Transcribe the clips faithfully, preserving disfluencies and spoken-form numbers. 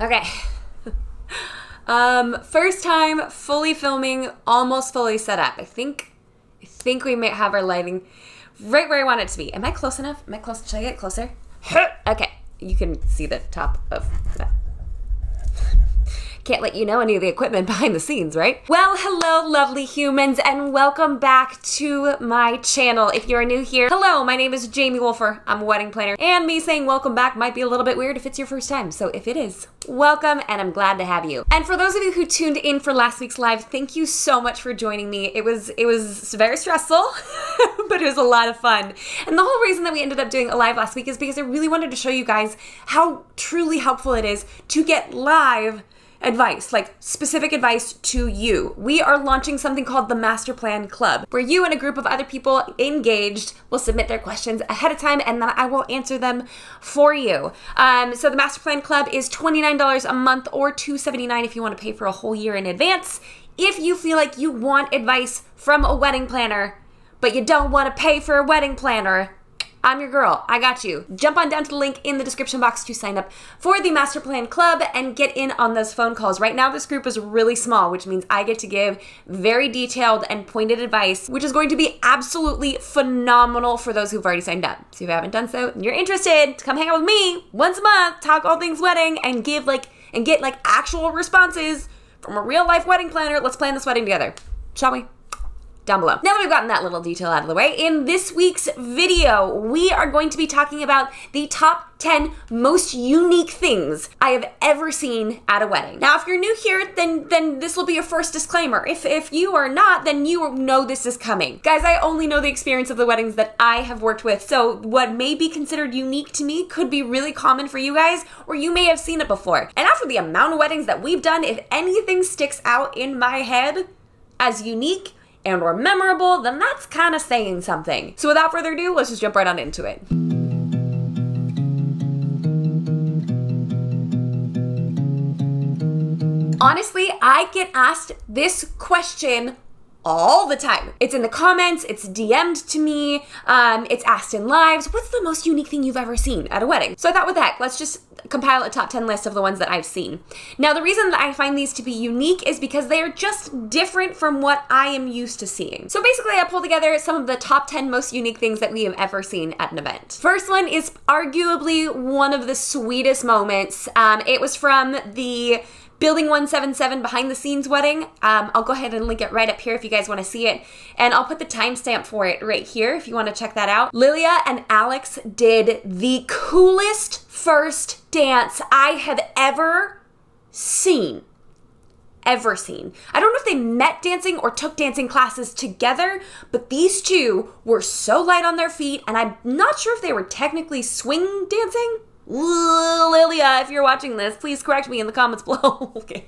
Okay. um, first time fully filming, almost fully set up. I think, I think we might have our lighting right where I want it to be. Am I close enough? Am I close? Should I get closer? Okay. You can see the top of that. Can't let you know any of the equipment behind the scenes, right? Well, hello, lovely humans, and welcome back to my channel. If you're new here, hello, my name is Jamie Wolfer. I'm a wedding planner, and me saying welcome back might be a little bit weird if it's your first time. So if it is, welcome, and I'm glad to have you. And for those of you who tuned in for last week's live, thank you so much for joining me. It was, it was very stressful, but it was a lot of fun. And the whole reason that we ended up doing a live last week is because I really wanted to show you guys how truly helpful it is to get live advice, like specific advice to you. We are launching something called the Master Plan Club, where you and a group of other people engaged will submit their questions ahead of time, and then I will answer them for you. Um, so the Master Plan Club is twenty-nine dollars a month, or two seventy-nine if you want to pay for a whole year in advance. If you feel like you want advice from a wedding planner, but you don't want to pay for a wedding planner, I'm your girl. I got you. Jump on down to the link in the description box to sign up for the Master Plan Club and get in on those phone calls. Right now, this group is really small, which means I get to give very detailed and pointed advice, which is going to be absolutely phenomenal for those who've already signed up. So if you haven't done so and you're interested, come hang out with me once a month, talk all things wedding, and give like and get like actual responses from a real life wedding planner. Let's plan this wedding together, shall we? Down below. Now that we've gotten that little detail out of the way, in this week's video, we are going to be talking about the top ten most unique things I have ever seen at a wedding. Now, if you're new here, then then this will be your first disclaimer. If, if you are not, then you know this is coming. Guys, I only know the experience of the weddings that I have worked with, so what may be considered unique to me could be really common for you guys, or you may have seen it before. And after the amount of weddings that we've done, if anything sticks out in my head as unique and or memorable, then that's kind of saying something. So without further ado, let's just jump right on into it. Honestly, I get asked this question all the time. It's in the comments, it's D M'd to me, um, it's asked in lives, what's the most unique thing you've ever seen at a wedding? So I thought, what the heck, let's just compile a top ten list of the ones that I've seen. Now, the reason that I find these to be unique is because they are just different from what I am used to seeing. So basically, I pulled together some of the top ten most unique things that we have ever seen at an event. First one is arguably one of the sweetest moments. Um, it was from the Building one seventy-seven behind the scenes wedding. Um, I'll go ahead and link it right up here if you guys wanna see it. And I'll put the timestamp for it right here if you wanna check that out. Lilia and Alex did the coolest first dance I have ever seen. Ever seen. I don't know if they met dancing or took dancing classes together, but these two were so light on their feet, and I'm not sure if they were technically swing dancing. Lilia, if you're watching this, please correct me in the comments below. Okay.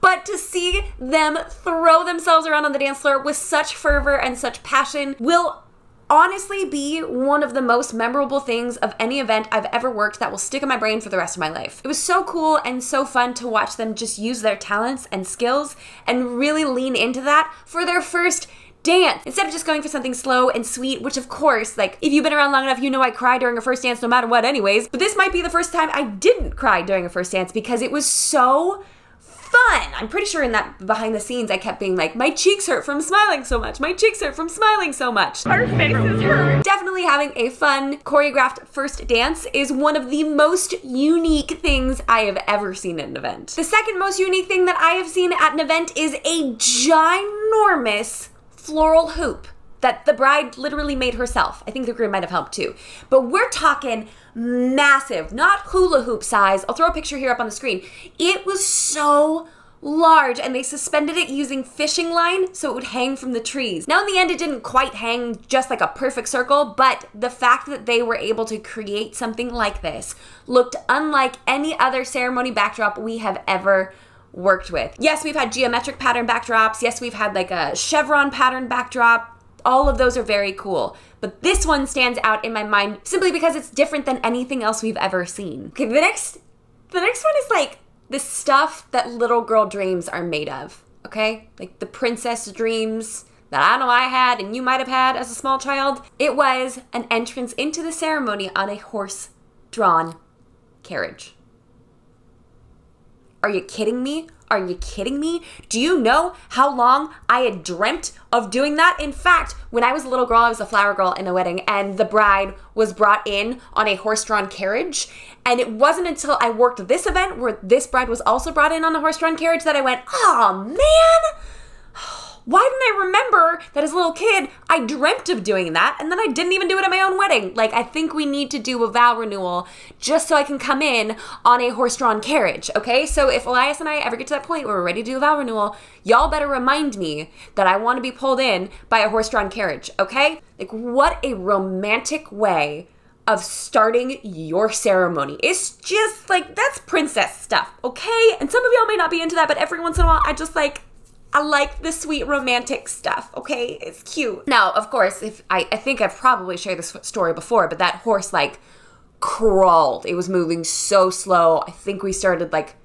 But to see them throw themselves around on the dance floor with such fervor and such passion will honestly be one of the most memorable things of any event I've ever worked that will stick in my brain for the rest of my life. It was so cool and so fun to watch them just use their talents and skills and really lean into that for their first dance, instead of just going for something slow and sweet, which of course, like, if you've been around long enough, you know I cry during a first dance no matter what anyways, but this might be the first time I didn't cry during a first dance because it was so fun. I'm pretty sure in that behind the scenes, I kept being like, my cheeks hurt from smiling so much. My cheeks hurt from smiling so much. Our faces hurt. Definitely having a fun choreographed first dance is one of the most unique things I have ever seen at an event. The second most unique thing that I have seen at an event is a ginormous floral hoop that the bride literally made herself. I think the groom might have helped too. But we're talking massive, not hula hoop size. I'll throw a picture here up on the screen. It was so large, and they suspended it using fishing line so it would hang from the trees. Now, in the end, it didn't quite hang just like a perfect circle, but the fact that they were able to create something like this looked unlike any other ceremony backdrop we have ever worked with. Yes, we've had geometric pattern backdrops. Yes, we've had like a chevron pattern backdrop. All of those are very cool. But this one stands out in my mind simply because it's different than anything else we've ever seen. Okay, the next, the next one is like the stuff that little girl dreams are made of, okay? Like the princess dreams that I know I had and you might have had as a small child. It was an entrance into the ceremony on a horse-drawn carriage. Are you kidding me? Are you kidding me? Do you know how long I had dreamt of doing that? In fact, when I was a little girl, I was a flower girl in a wedding, and the bride was brought in on a horse-drawn carriage. And it wasn't until I worked this event where this bride was also brought in on a horse-drawn carriage that I went, oh man, why didn't I remember that as a little kid, I dreamt of doing that, and then I didn't even do it at my own wedding. Like, I think we need to do a vow renewal just so I can come in on a horse-drawn carriage, okay? So if Elias and I ever get to that point where we're ready to do a vow renewal, y'all better remind me that I want to be pulled in by a horse-drawn carriage, okay? Like, what a romantic way of starting your ceremony. It's just, like, that's princess stuff, okay? And some of y'all may not be into that, but every once in a while, I just, like, I like the sweet romantic stuff, okay? It's cute. Now, of course, if I, I think I've probably shared this story before, but that horse, like, crawled. It was moving so slow. I think we started, like,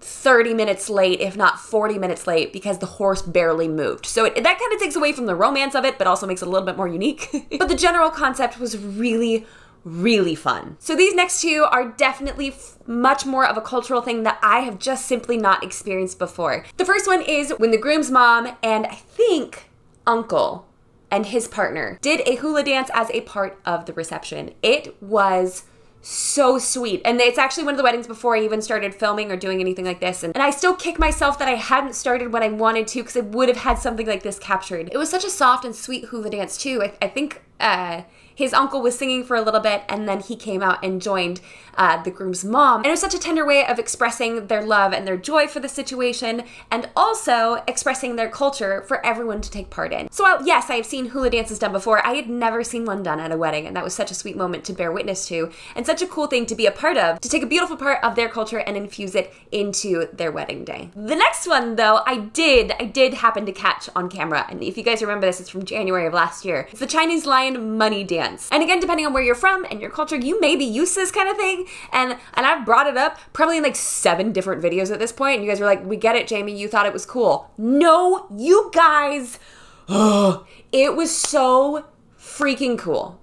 thirty minutes late, if not forty minutes late, because the horse barely moved. So it, that kind of takes away from the romance of it, but also makes it a little bit more unique. But the general concept was really really fun. So these next two are definitely f much more of a cultural thing that I have just simply not experienced before. The first one is when the groom's mom and I think uncle and his partner did a hula dance as a part of the reception. It was so sweet. And it's actually one of the weddings before I even started filming or doing anything like this. And, and I still kick myself that I hadn't started when I wanted to, because I would have had something like this captured. It was such a soft and sweet hula dance too. I, I think uh, his uncle was singing for a little bit, and then he came out and joined uh, the groom's mom. And it was such a tender way of expressing their love and their joy for the situation, and also expressing their culture for everyone to take part in. So I, yes, I have seen hula dances done before. I had never seen one done at a wedding, and that was such a sweet moment to bear witness to, and such a cool thing to be a part of, to take a beautiful part of their culture and infuse it into their wedding day. The next one, though, I did, I did happen to catch on camera. And if you guys remember this, it's from January of last year. It's the Chinese lion money dance. And again, depending on where you're from and your culture, you may be used to this kind of thing. And and I've brought it up probably in like seven different videos at this point. And you guys were like, we get it, Jamie, you thought it was cool. No, you guys, it was so freaking cool.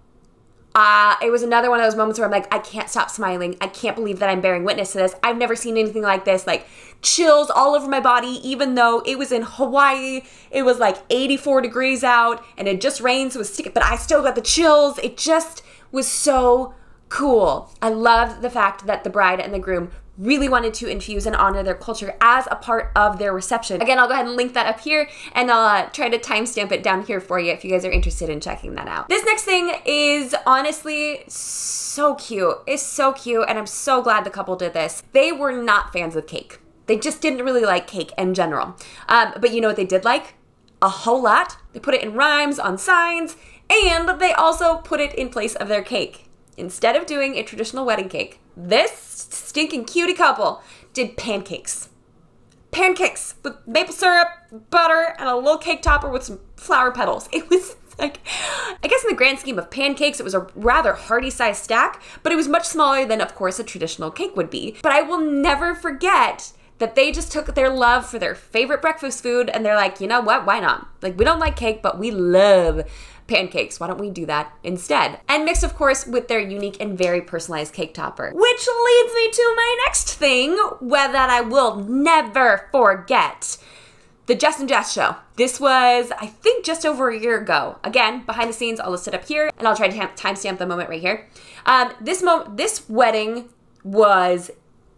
Uh, it was another one of those moments where I'm like, I can't stop smiling. I can't believe that I'm bearing witness to this. I've never seen anything like this. Like, chills all over my body, even though it was in Hawaii. It was like eighty-four degrees out and it just rained, so it was sticky, but I still got the chills. It just was so cool. I loved the fact that the bride and the groom really wanted to infuse and honor their culture as a part of their reception. Again, I'll go ahead and link that up here, and I'll uh, try to timestamp it down here for you if you guys are interested in checking that out. This next thing is honestly so cute. It's so cute, and I'm so glad the couple did this. They were not fans of cake. They just didn't really like cake in general. Um, but you know what they did like? A whole lot. They put it in rhymes, on signs, and they also put it in place of their cake. Instead of doing a traditional wedding cake, this stinking cutie couple did pancakes. Pancakes with maple syrup, butter, and a little cake topper with some flower petals. It was like, I guess in the grand scheme of pancakes, it was a rather hearty sized stack, but it was much smaller than, of course, a traditional cake would be. But I will never forget that they just took their love for their favorite breakfast food and they're like, you know what, why not? Like, we don't like cake, but we love pancakes. Why don't we do that instead? And mixed, of course, with their unique and very personalized cake topper. Which leads me to my next thing, whether I will never forget. The Justin and Jess show. This was, I think, just over a year ago. Again, behind the scenes, I'll list it up here, and I'll try to timestamp the moment right here. Um, this moment, this wedding was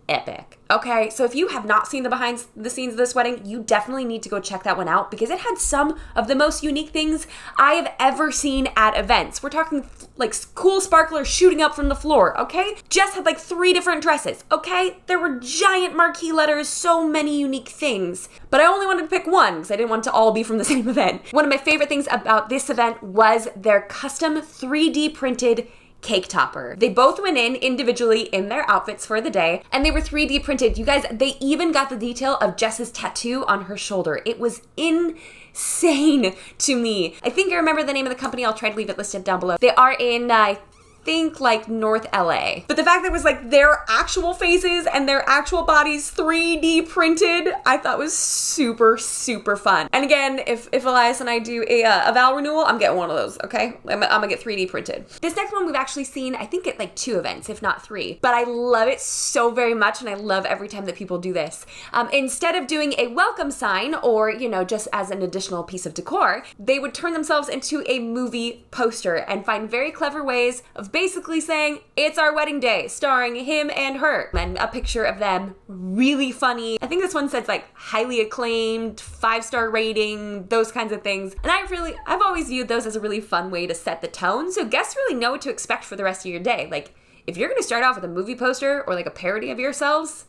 epic. Okay, so if you have not seen the behind the scenes of this wedding, you definitely need to go check that one out, because it had some of the most unique things I have ever seen at events. We're talking like cool sparklers shooting up from the floor, okay? Jess had like three different dresses, okay? There were giant marquee letters, so many unique things. But I only wanted to pick one because I didn't want it to all be from the same event. One of my favorite things about this event was their custom three D printed cake topper. They both went in individually in their outfits for the day, and they were three D printed. You guys, they even got the detail of Jess's tattoo on her shoulder. It was insane to me. I think I remember the name of the company. I'll try to leave it listed down below. They are in, I think like North L A. But the fact that it was like their actual faces and their actual bodies three D printed, I thought was super, super fun. And again, if, if Elias and I do a, uh, a vow renewal, I'm getting one of those, okay? I'm, I'm gonna get three D printed. This next one we've actually seen, I think at like two events, if not three, but I love it so very much and I love every time that people do this. Um, instead of doing a welcome sign or, you know, just as an additional piece of decor, they would turn themselves into a movie poster and find very clever ways of basically saying, it's our wedding day, starring him and her, and a picture of them, really funny. I think this one says like highly acclaimed, five-star rating, those kinds of things. And I really, I've always viewed those as a really fun way to set the tone, so guests really know what to expect for the rest of your day. Like, if you're gonna start off with a movie poster or like a parody of yourselves,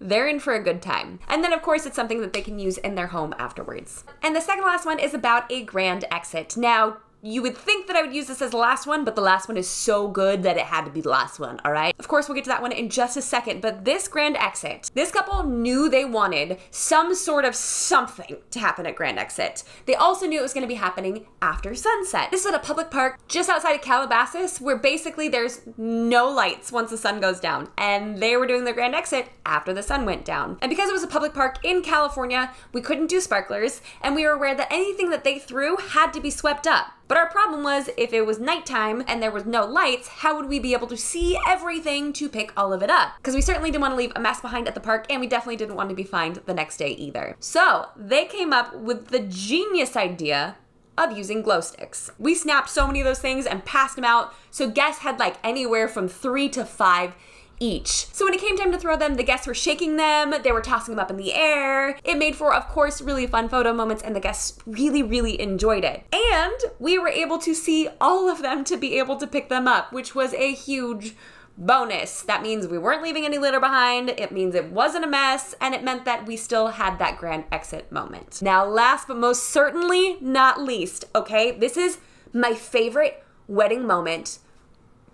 they're in for a good time. And then of course it's something that they can use in their home afterwards. And the second last one is about a grand exit. Now, you would think that I would use this as the last one, but the last one is so good that it had to be the last one, all right? Of course, we'll get to that one in just a second, but this grand exit, this couple knew they wanted some sort of something to happen at grand exit. They also knew it was gonna be happening after sunset. This is at a public park just outside of Calabasas, where basically there's no lights once the sun goes down, and they were doing their grand exit after the sun went down. And because it was a public park in California, we couldn't do sparklers, and we were aware that anything that they threw had to be swept up. But our problem was, if it was nighttime and there was no lights, how would we be able to see everything to pick all of it up? Because we certainly didn't want to leave a mess behind at the park, and we definitely didn't want to be fined the next day either. So they came up with the genius idea of using glow sticks. We snapped so many of those things and passed them out, so guests had like anywhere from three to five each. So when it came time to throw them, the guests were shaking them, they were tossing them up in the air. It made for, of course, really fun photo moments, and the guests really, really enjoyed it. And we were able to see all of them to be able to pick them up, which was a huge bonus. That means we weren't leaving any litter behind, it means it wasn't a mess, and it meant that we still had that grand exit moment. Now, last but most certainly not least, okay, this is my favorite wedding moment,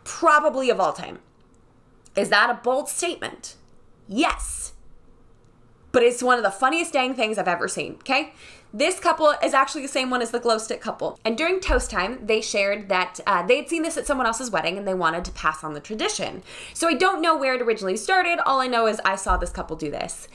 probably of all time. Is that a bold statement? Yes, but it's one of the funniest dang things I've ever seen, okay? This couple is actually the same one as the glow stick couple. And during toast time, they shared that uh, they had seen this at someone else's wedding and they wanted to pass on the tradition. So I don't know where it originally started. All I know is I saw this couple do this.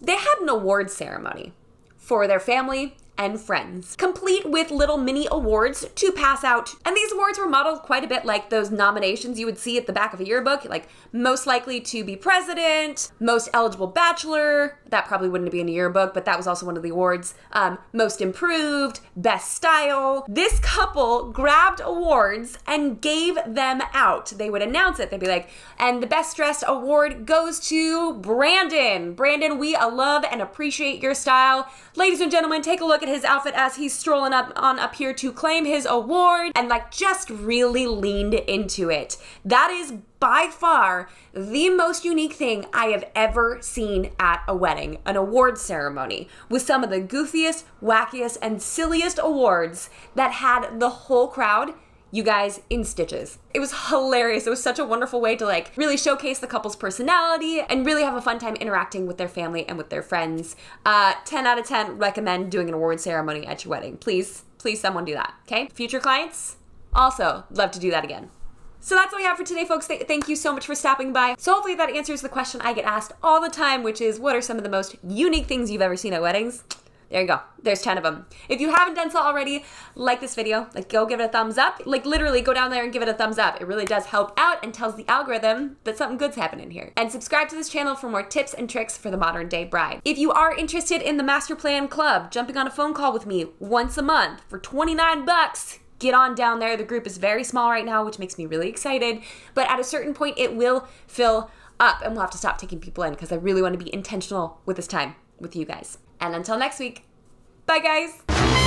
They had an award ceremony for their family and friends, complete with little mini awards to pass out. And these awards were modeled quite a bit like those nominations you would see at the back of a yearbook, like most likely to be president, most eligible bachelor, that probably wouldn't be in a yearbook, but that was also one of the awards, um, most improved, best style. This couple grabbed awards and gave them out. They would announce it, they'd be like, and the best dressed award goes to Brandon. Brandon, we love and appreciate your style. Ladies and gentlemen, take a look at his outfit as he's strolling up on up here to claim his award, and like just really leaned into it. That is by far the most unique thing I have ever seen at a wedding, an award ceremony with some of the goofiest, wackiest, and silliest awards that had the whole crowd, you guys, in stitches. It was hilarious. It was such a wonderful way to like really showcase the couple's personality and really have a fun time interacting with their family and with their friends. Uh, ten out of ten recommend doing an award ceremony at your wedding. Please, please someone do that, okay? Future clients, also love to do that again. So that's all we have for today, folks. Thank you so much for stopping by. So hopefully that answers the question I get asked all the time, which is, what are some of the most unique things you've ever seen at weddings? There you go. There's ten of them. If you haven't done so already, like this video, like go give it a thumbs up. Like literally go down there and give it a thumbs up. It really does help out and tells the algorithm that something good's happening here. And subscribe to this channel for more tips and tricks for the modern day bride. If you are interested in the Master Plan Club, jumping on a phone call with me once a month for twenty-nine bucks, get on down there. The group is very small right now, which makes me really excited. But at a certain point, it will fill up and we'll have to stop taking people in because I really want to be intentional with this time with you guys. And until next week, bye guys.